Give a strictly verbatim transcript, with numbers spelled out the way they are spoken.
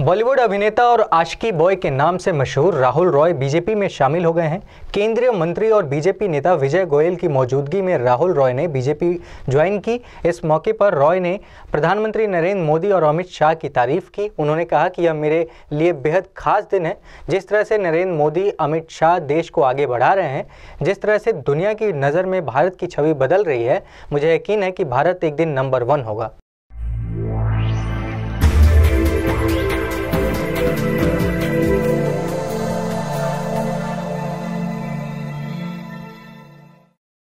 बॉलीवुड अभिनेता और आशिकी बॉय के नाम से मशहूर राहुल रॉय बीजेपी में शामिल हो गए हैं। केंद्रीय मंत्री और बीजेपी नेता विजय गोयल की मौजूदगी में राहुल रॉय ने बीजेपी ज्वाइन की। इस मौके पर रॉय ने प्रधानमंत्री नरेंद्र मोदी और अमित शाह की तारीफ की। उन्होंने कहा कि यह मेरे लिए बेहद खास दिन है। जिस तरह से नरेंद्र मोदी, अमित शाह देश को आगे बढ़ा रहे हैं, जिस तरह से दुनिया की नज़र में भारत की छवि बदल रही है, मुझे यकीन है कि भारत एक दिन नंबर वन होगा।